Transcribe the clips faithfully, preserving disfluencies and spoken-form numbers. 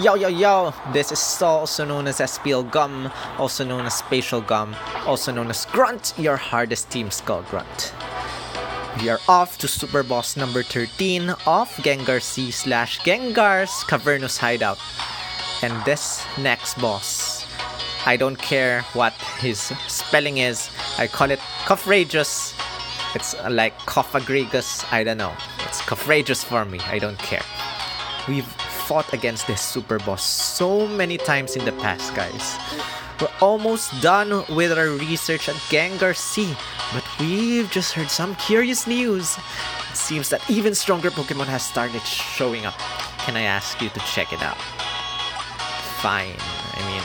Yo yo yo, this is Saul, also known as Spatial Gum, also known as Spatial Gum, also known as Grunt, your hardest team skull grunt. We are off to Super Boss number thirteen of Gengar C slash Gengar's Cavernous Hideout. And this next boss, I don't care what his spelling is, I call it Cofagrigus. It's like Cofagrigus, I don't know. It's Cofagrigus for me, I don't care. We've fought against this super boss so many times in the past, guys. We're almost done with our research at Gengar C, but we've just heard some curious news. It seems that even stronger Pokemon has started showing up. Can I ask you to check it out? Fine, I mean...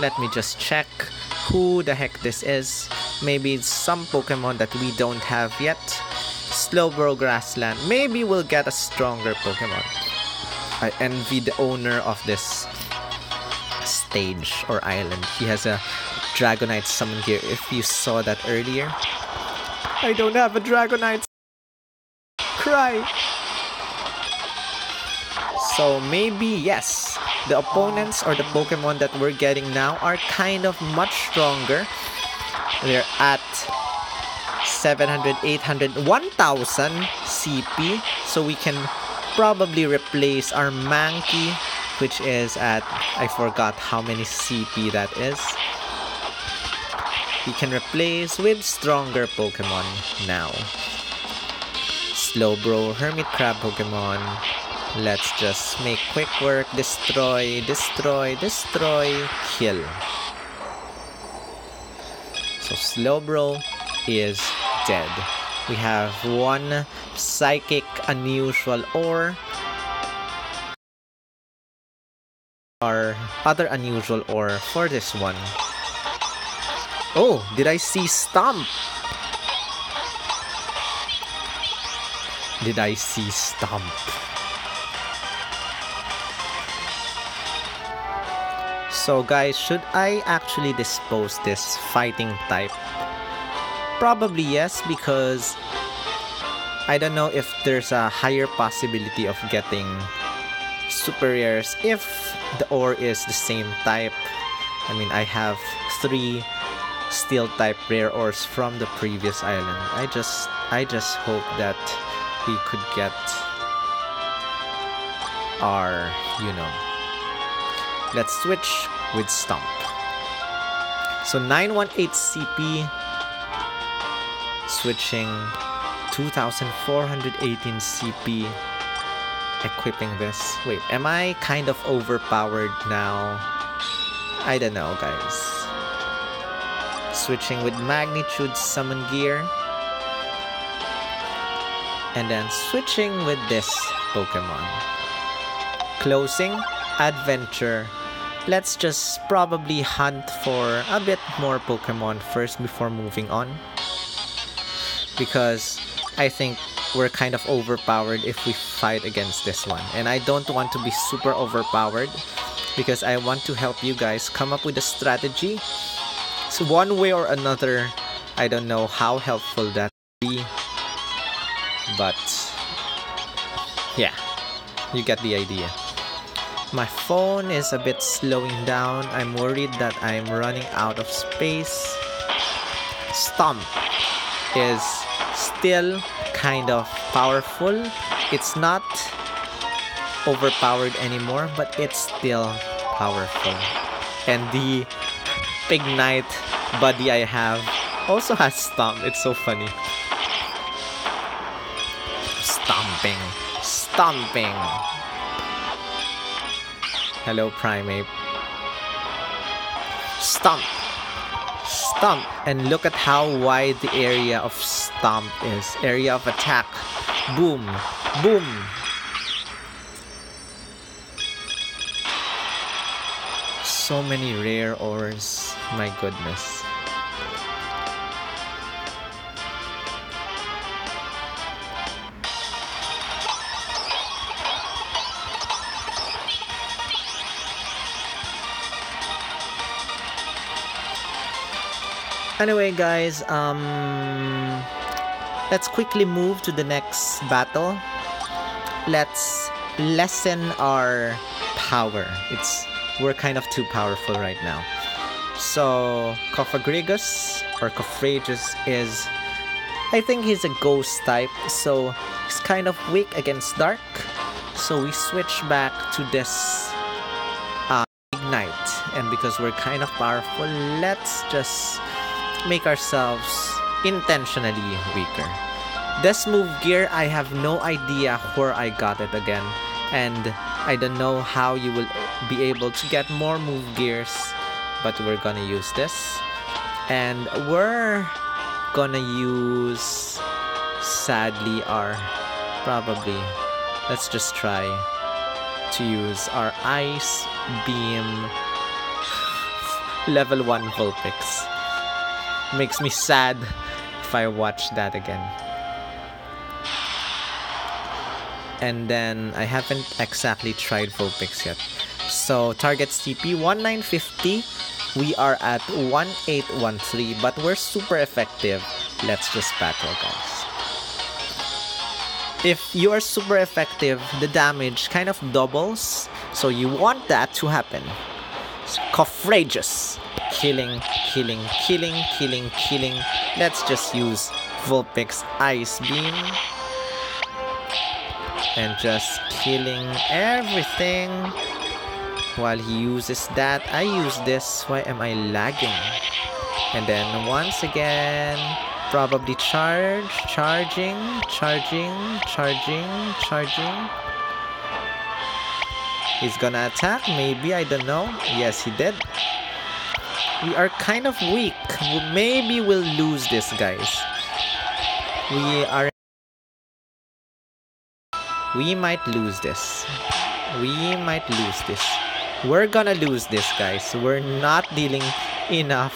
let me just check who the heck this is. Maybe it's some Pokemon that we don't have yet. Slowbro Grassland. Maybe we'll get a stronger Pokemon. I envy the owner of this stage or island. He has a Dragonite summon gear, if you saw that earlier. I don't have a Dragonite. Cry. So maybe, yes, the opponents or the Pokemon that we're getting now are kind of much stronger. They're at seven hundred, eight hundred, one thousand C P, so we can probably replace our Mankey, which is at, I forgot how many C P that is. We can replace with stronger Pokemon now. Slowbro, Hermit Crab Pokemon. Let's just make quick work. Destroy, destroy, destroy, kill. So Slowbro is dead. We have one psychic unusual ore. Our other unusual ore for this one. Oh, did I see Stomp? Did I see Stomp? So guys, should I actually dispose this fighting type? Probably yes, because I don't know if there's a higher possibility of getting super rares if the ore is the same type. I mean, I have three steel type rare ores from the previous island. I just I just hope that we could get our, you know. Let's switch with Stomp. So nine eighteen C P. Switching two thousand four hundred eighteen C P, equipping this. Wait, am I kind of overpowered now? I don't know, guys. Switching with Magnitude Summon Gear. And then switching with this Pokemon. Closing, Adventure. Let's just probably hunt for a bit more Pokemon first before moving on. Because I think we're kind of overpowered if we fight against this one. And I don't want to be super overpowered, because I want to help you guys come up with a strategy. So one way or another, I don't know how helpful that will be. But yeah, you get the idea. My phone is a bit slowing down. I'm worried that I'm running out of space. Stomp is still kind of powerful. It's not overpowered anymore, but it's still powerful. And the Pignite buddy I have also has Stomp. It's so funny. Stomping. Stomping. Hello, Primeape. Stomp. Stomp, and look at how wide the area of Stomp is. Area of attack. Boom. Boom. So many rare ores. My goodness. Anyway, guys, um, let's quickly move to the next battle. Let's lessen our power. It's we're kind of too powerful right now. So Cofagrigus or Cofagrigus is, I think he's a ghost type, so he's kind of weak against dark. So we switch back to this uh, Ignite, and because we're kind of powerful, let's just make ourselves intentionally weaker. This move gear, I have no idea where I got it again, and I don't know how you will be able to get more move gears, but we're gonna use this. And we're gonna use, sadly, our, probably, let's just try to use our Ice Beam level one Vulpix. Makes me sad if I watch that again. And then I haven't exactly tried Vulpix yet. So targets T P one nine five zero. We are at one eight one three, but we're super effective. Let's just battle, guys. If you are super effective, the damage kind of doubles, so you want that to happen. Cofagrigus. Killing, killing, killing, killing, killing. Let's just use Vulpix Ice Beam. And just killing everything. While he uses that, I use this. Why am I lagging? And then once again, probably charge, charging, charging, charging, charging. He's gonna attack, maybe, I don't know. Yes, he did. We are kind of weak. Maybe we'll lose this, guys. We are... We might lose this. We might lose this. We're gonna lose this, guys. We're not dealing enough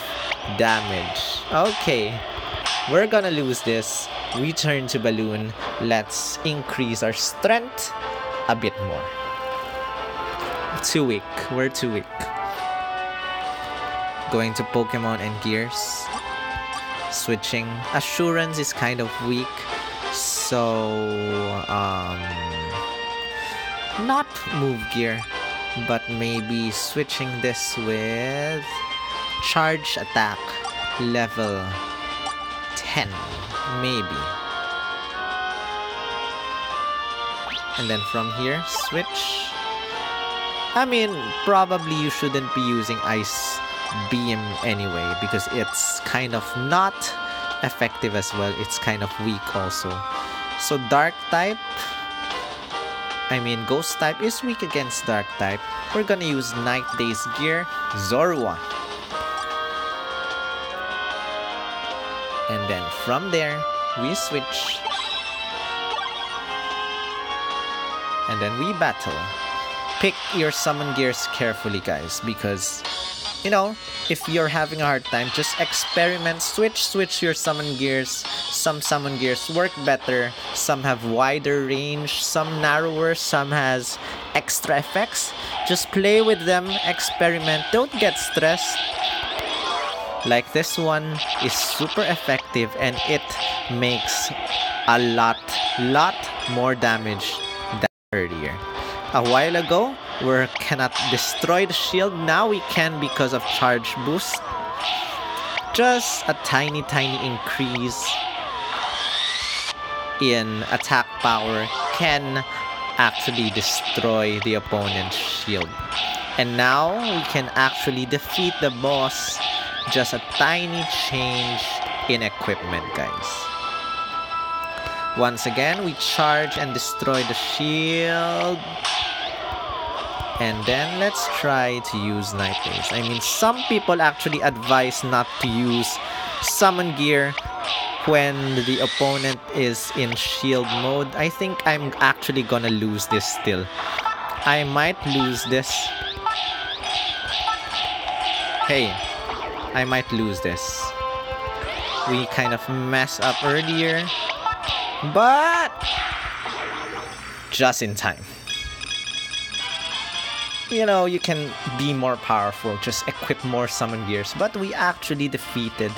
damage. Okay. We're gonna lose this. We turn to Balloon. Let's increase our strength a bit more. Too weak. We're too weak. Going to Pokemon and Gears. Switching. Assurance is kind of weak. So, um... not move gear. But maybe switching this with charge attack level ten, maybe. And then from here, switch. I mean, probably you shouldn't be using Ice Beam anyway, because it's kind of not effective as well. It's kind of weak also. So dark type, I mean, Ghost type is weak against Dark type. We're gonna use Night Days gear, Zorua. And then from there, we switch. And then we battle. Pick your summon gears carefully, guys, because, you know, if you're having a hard time, just experiment. Switch, switch your summon gears. Some summon gears work better, some have wider range, some narrower, some has extra effects. Just play with them, experiment, don't get stressed. Like this one is super effective and it makes a lot, lot more damage than earlier. A while ago, we cannot destroy the shield, now we can because of charge boost. Just a tiny, tiny increase in attack power can actually destroy the opponent's shield. And now we can actually defeat the boss. Just a tiny change in equipment, guys. Once again, we charge and destroy the shield. And then let's try to use Night Days. I mean, some people actually advise not to use summon gear when the opponent is in shield mode. I think I'm actually gonna lose this still. I might lose this. Hey, I might lose this. We kind of messed up earlier, but just in time. You know, you can be more powerful, just equip more summon gears. But we actually defeated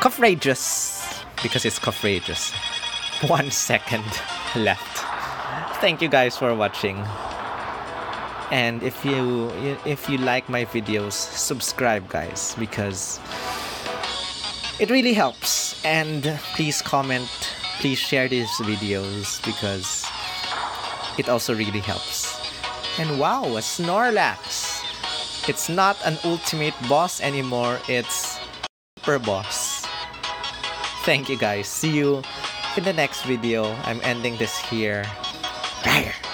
Cofagrigus. Because it's Cofagrigus. One second left. thank you guys for watching. And if you if you like my videos, subscribe guys, because it really helps. And please comment, please share these videos, because it also really helps. And wow, a Snorlax! It's not an ultimate boss anymore, it's super boss. Thank you guys, see you in the next video. I'm ending this here. Right here.